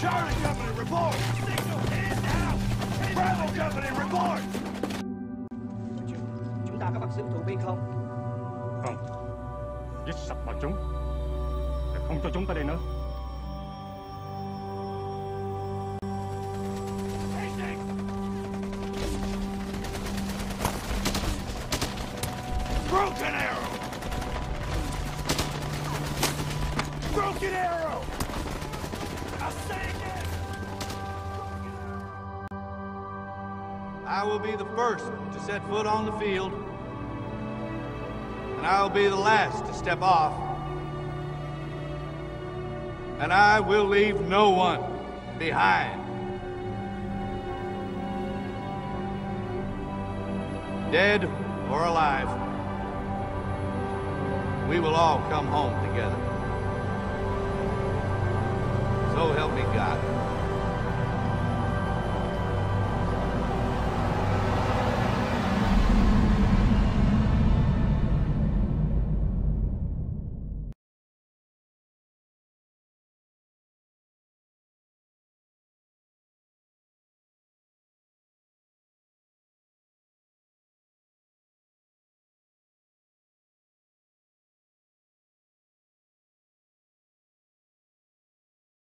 Charlie Company, report! Signal is out! Bravo Company, report! Chúng ta có bắt giữ tù binh không? Không. Giết sạch bọn chúng. Để không cho chúng ta đây nữa. Broken arrow! Broken arrow! I will be the first to set foot on the field, and I will be the last to step off, and I will leave no one behind. Dead or alive, we will all come home together. So help me God.